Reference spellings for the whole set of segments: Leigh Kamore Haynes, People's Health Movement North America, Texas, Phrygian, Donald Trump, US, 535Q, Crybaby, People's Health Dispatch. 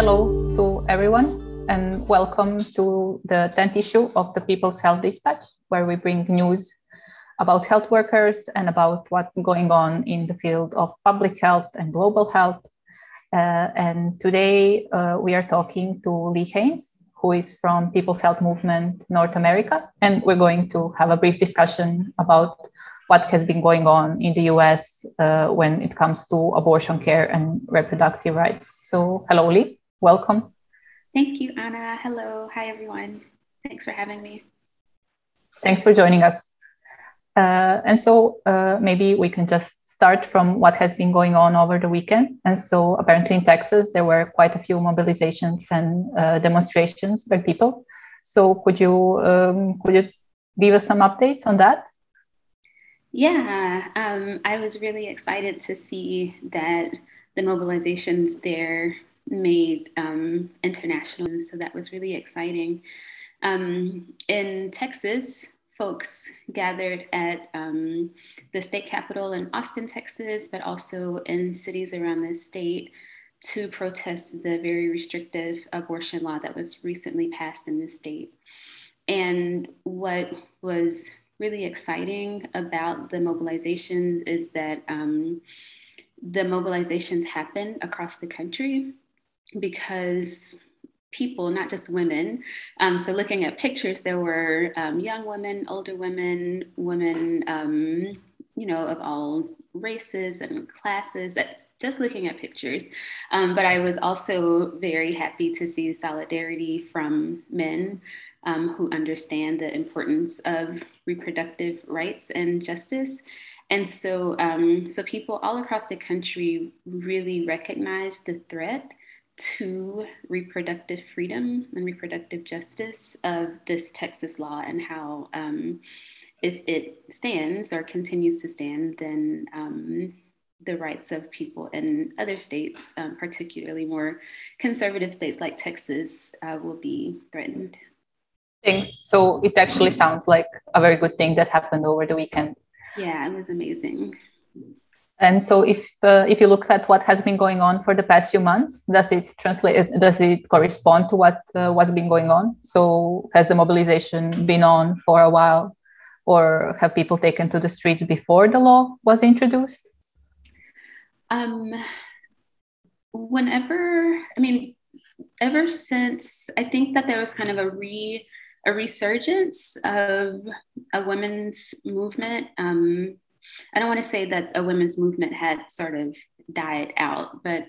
Hello to everyone and welcome to the 10th issue of the People's Health Dispatch, where we bring news about health workers and about what's going on in the field of public health and global health. And today we are talking to Leigh Haynes, who is from People's Health Movement North America. And we're going to have a brief discussion about what has been going on in the US when it comes to abortion care and reproductive rights. So hello, Leigh. Welcome. Thank you, Anna. Hello. Hi, everyone. Thanks for having me. Thanks for joining us. And so maybe we can just start from what has been going on over the weekend. And so apparently in Texas, there were quite a few mobilizations and demonstrations by people. So could you give us some updates on that? Yeah, I was really excited to see that the mobilizations there made international, so that was really exciting. In Texas, folks gathered at the state capitol in Austin, Texas, but also in cities around the state to protest the very restrictive abortion law that was recently passed in the state. And what was really exciting about the mobilizations is that the mobilizations happened across the country, because people, not just women, so looking at pictures, there were young women, older women, women, you know, of all races and classes, just looking at pictures. But I was also very happy to see solidarity from men who understand the importance of reproductive rights and justice. And so, so people all across the country really recognized the threat to reproductive freedom and reproductive justice of this Texas law, and how if it stands or continues to stand, then the rights of people in other states, particularly more conservative states like Texas, will be threatened. Thanks. So it actually sounds like a very good thing that happened over the weekend. Yeah, it was amazing. And so if you look at what has been going on for the past few months, does it correspond to what's been going on? So has the mobilization been on for a while, or have people taken to the streets before the law was introduced? Ever since, I think that there was kind of a resurgence of a women's movement. I don't want to say that a women's movement had sort of died out, but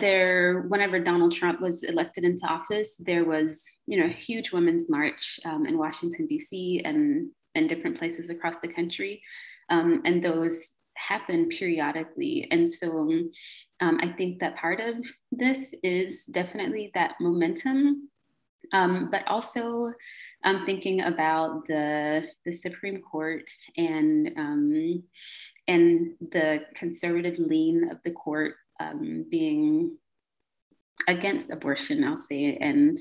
there, whenever Donald Trump was elected into office, there was, you know, a huge women's march in Washington, D.C. and in different places across the country. And those happen periodically. And so I think that part of this is definitely that momentum, but also I'm thinking about the Supreme Court and the conservative lean of the court being against abortion, I'll say, and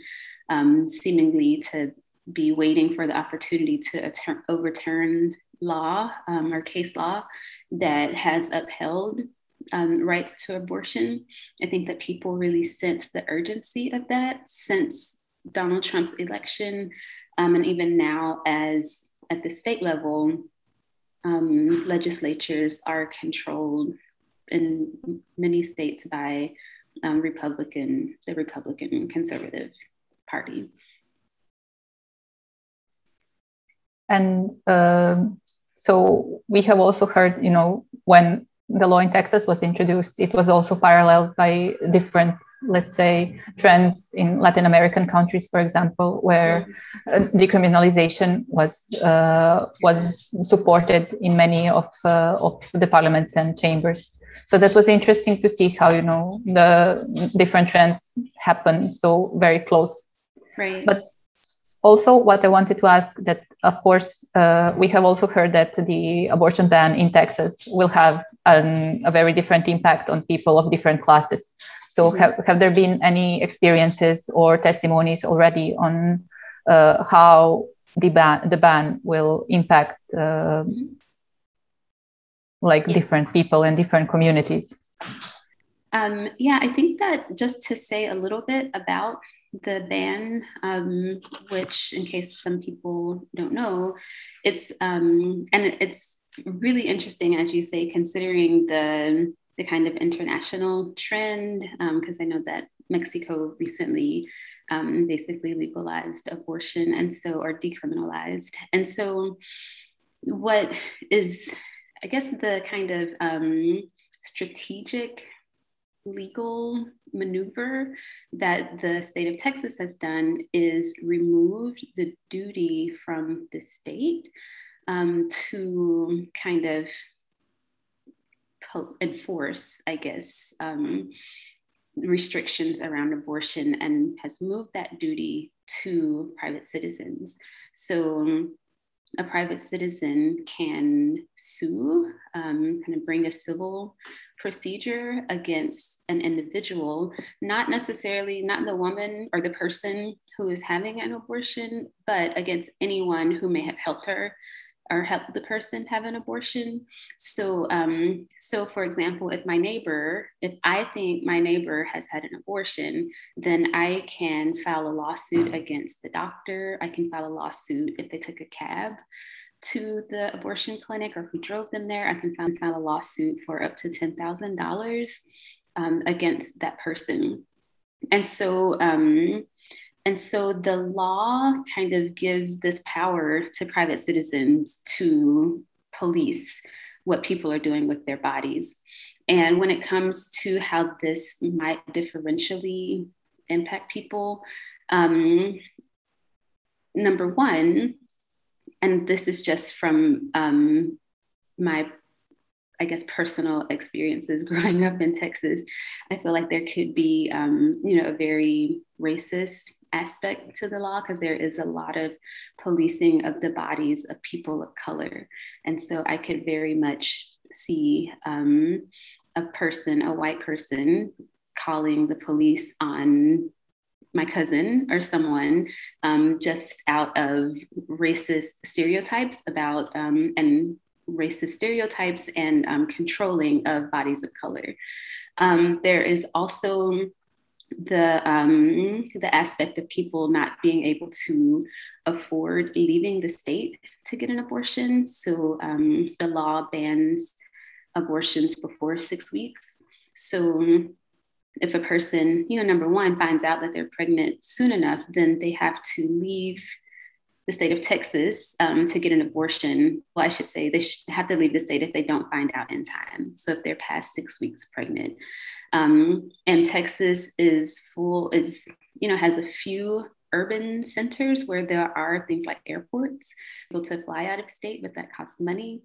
seemingly to be waiting for the opportunity to overturn law or case law that has upheld rights to abortion. I think that people really sense the urgency of that since Donald Trump's election, and even now, as at the state level, legislatures are controlled in many states by the Republican Conservative Party. And so we have also heard, you know, when the law in Texas was introduced, it was also paralleled by different, let's say, trends in Latin American countries, for example, where decriminalization was supported in many of the parliaments and chambers. So that was interesting to see how, you know, the different trends happen so very close. Right. But also what I wanted to ask that, of course, we have also heard that the abortion ban in Texas will have a very different impact on people of different classes. So have there been any experiences or testimonies already on how the ban will impact different people and different communities? I think that just to say a little bit about the ban, which in case some people don't know, it's really interesting, as you say, considering the kind of international trend, because I know that Mexico recently basically legalized abortion or decriminalized. And so what is, I guess, the kind of strategic legal maneuver that the state of Texas has done is removed the duty from the state to kind of enforce, I guess, restrictions around abortion, and has moved that duty to private citizens. So a private citizen can sue, kind of bring a civil procedure against an individual, not the woman or the person who is having an abortion, but against anyone who may have helped her or helped the person have an abortion. So, so for example, if I think my neighbor has had an abortion, then I can file a lawsuit against the doctor. I can file a lawsuit if they took a cab to the abortion clinic or who drove them there. I can file a lawsuit for up to $10,000 against that person. And so the law kind of gives this power to private citizens to police what people are doing with their bodies. And when it comes to how this might differentially impact people, number one, and this is just from my, I guess, personal experiences growing up in Texas, I feel like there could be, a very racist aspect to the law, because there is a lot of policing of the bodies of people of color. And so I could very much see a white person, calling the police on my cousin or someone just out of racist stereotypes about, controlling of bodies of color. There is also the aspect of people not being able to afford leaving the state to get an abortion. So the law bans abortions before 6 weeks. So if a person, number one, finds out that they're pregnant soon enough, then they have to leave the state of Texas to get an abortion. Well, I should say they have to leave the state if they don't find out in time. So if they're past 6 weeks pregnant, and Texas is has a few urban centers where there are things like airports, able to fly out of state, but that costs money.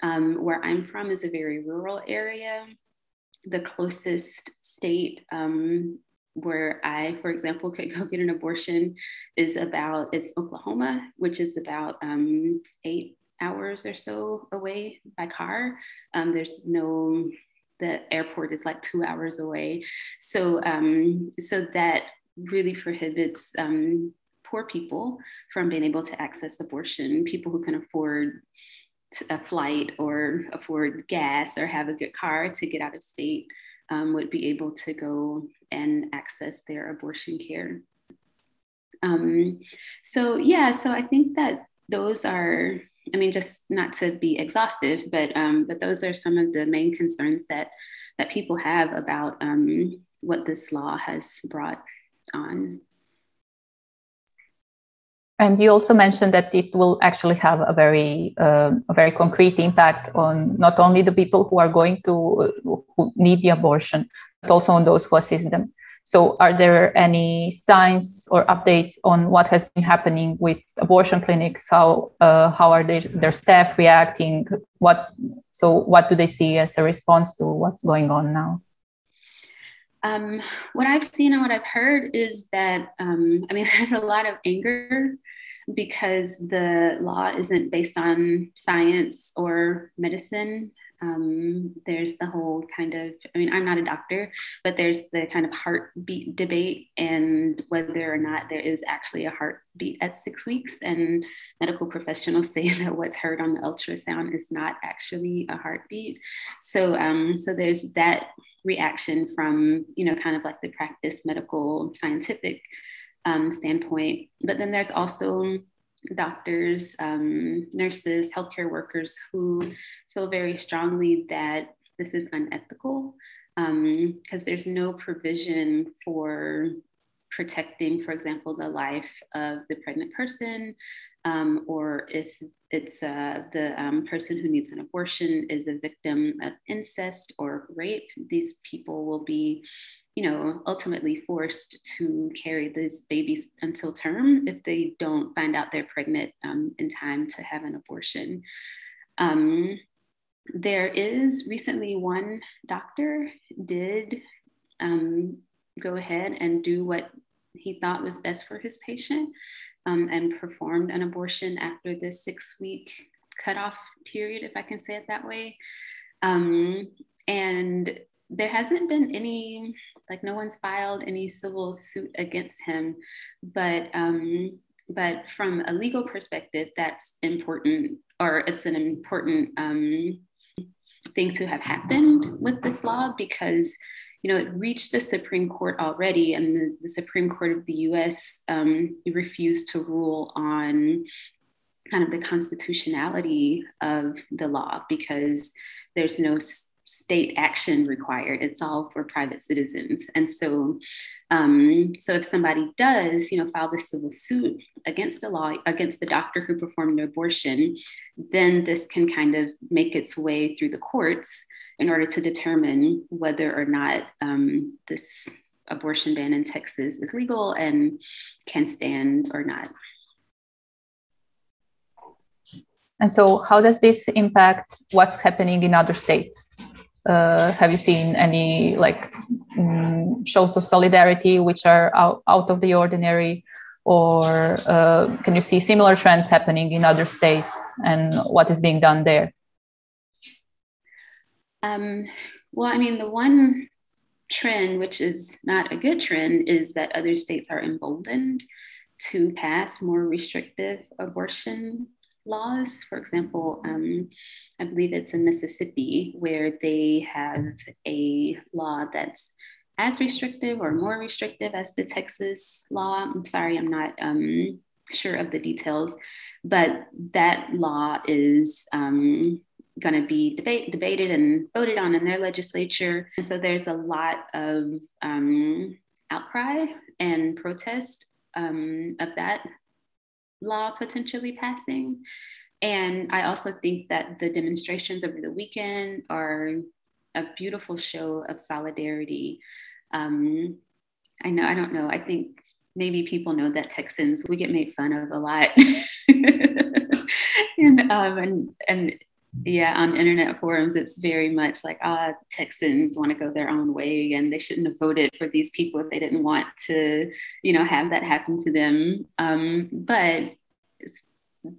Where I'm from is a very rural area. The closest state where I, for example, could go get an abortion it's Oklahoma, which is about 8 hours or so away by car. The airport is like 2 hours away. So that really prohibits poor people from being able to access abortion, people who can afford a flight or afford gas or have a good car to get out of state. Would be able to go and access their abortion care. So I think that those are, just not to be exhaustive, but those are some of the main concerns that people have about what this law has brought on. And you also mentioned that it will actually have a very concrete impact on not only the people who are going to who need the abortion, but also on those who assist them. So are there any signs or updates on what has been happening with abortion clinics? How are their staff reacting? What do they see as a response to what's going on now? What I've seen and what I've heard is that, there's a lot of anger because the law isn't based on science or medicine. There's the whole kind of, I'm not a doctor, but there's the kind of heartbeat debate and whether or not there is actually a heartbeat at 6 weeks. And medical professionals say that what's heard on the ultrasound is not actually a heartbeat. So there's that reaction from, kind of like the practice, medical, scientific standpoint. But then there's also doctors, nurses, healthcare workers who feel very strongly that this is unethical because there's no provision for protecting, for example, the life of the pregnant person, or if it's the person who needs an abortion is a victim of incest or rape, these people will be, ultimately forced to carry these babies until term if they don't find out they're pregnant in time to have an abortion. There is recently one doctor did go ahead and do what he thought was best for his patient and performed an abortion after the 6-week cutoff period, if I can say it that way. And there hasn't been any, no one's filed any civil suit against him, but from a legal perspective, that's important, or it's an important thing to have happened with this law because it reached the Supreme Court already, and the Supreme Court of the U.S. Refused to rule on kind of the constitutionality of the law because there's no state action required. It's all for private citizens. And so, so if somebody does, file this civil suit against the law, against the doctor who performed an abortion, then this can kind of make its way through the courts in order to determine whether or not this abortion ban in Texas is legal and can stand or not. And so how does this impact what's happening in other states? Have you seen any shows of solidarity which are out of the ordinary, or can you see similar trends happening in other states, and what is being done there? The one trend, which is not a good trend, is that other states are emboldened to pass more restrictive abortion laws. For example, I believe it's in Mississippi where they have a law that's as restrictive or more restrictive as the Texas law. I'm sorry, I'm not sure of the details, but that law is going to be debated and voted on in their legislature. And so there's a lot of outcry and protest of that law potentially passing. And I also think that the demonstrations over the weekend are a beautiful show of solidarity. I think maybe people know that Texans, we get made fun of a lot. Yeah, on internet forums, it's very much Texans want to go their own way, and they shouldn't have voted for these people if they didn't want to, have that happen to them. But it's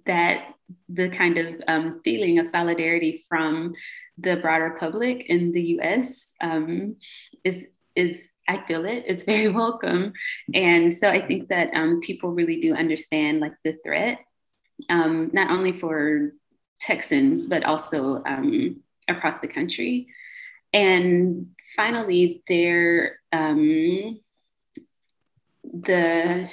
that the kind of feeling of solidarity from the broader public in the U.S. I feel it. It's very welcome, and so I think that people really do understand the threat, not only for Texans, but also across the country. And finally, there, the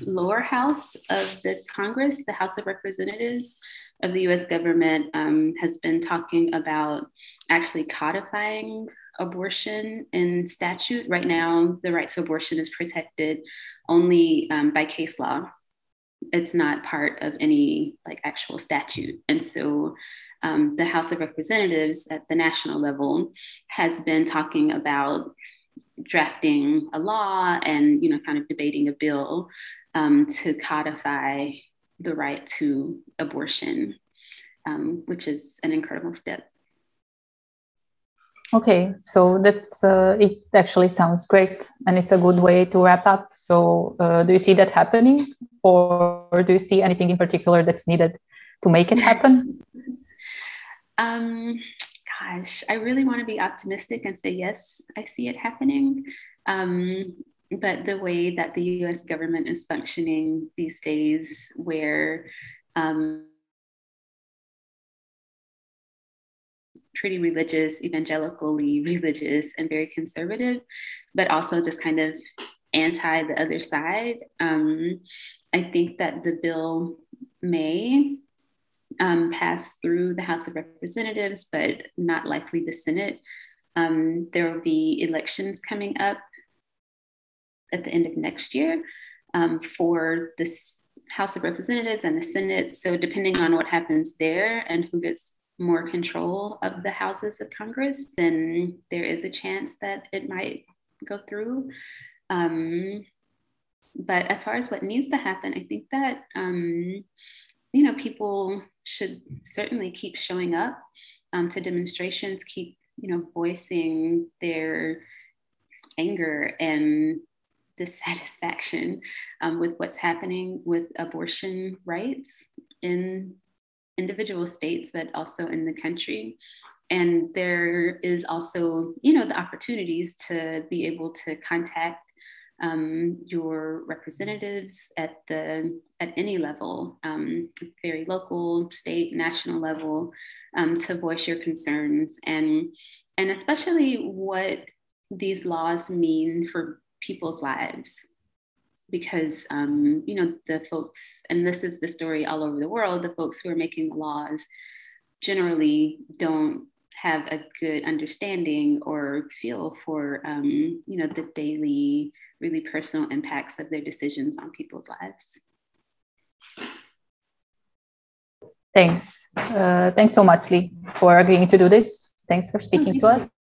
lower house of the Congress, the House of Representatives of the U.S. government, has been talking about actually codifying abortion in statute. Right now, the right to abortion is protected only by case law. It's not part of any like actual statute. And so the House of Representatives at the national level has been talking about drafting a law and, you know, kind of debating a bill to codify the right to abortion, which is an incredible step. Okay, so that's it actually sounds great, and it's a good way to wrap up. So do you see that happening, or do you see anything in particular that's needed to make it happen? Gosh, I really want to be optimistic and say, yes, I see it happening. But the way that the US government is functioning these days, where pretty religious, evangelically religious and very conservative, but also just kind of anti the other side. I think that the bill may pass through the House of Representatives, but not likely the Senate. There will be elections coming up at the end of next year for the House of Representatives and the Senate. So depending on what happens there and who gets more control of the houses of Congress, then there is a chance that it might go through. But as far as what needs to happen, I think that, you know, people should certainly keep showing up to demonstrations, keep, you know, voicing their anger and dissatisfaction with what's happening with abortion rights in individual states, but also in the country. And there is also, you know, the opportunities to be able to contact your representatives at any level, very local, state, national level, to voice your concerns, and especially what these laws mean for people's lives. Because, you know, the folks, and this is the story all over the world, the folks who are making the laws generally don't have a good understanding or feel for, you know, the daily, really personal impacts of their decisions on people's lives. Thanks. Thanks so much, Leigh, for agreeing to do this. Thanks for speaking to us.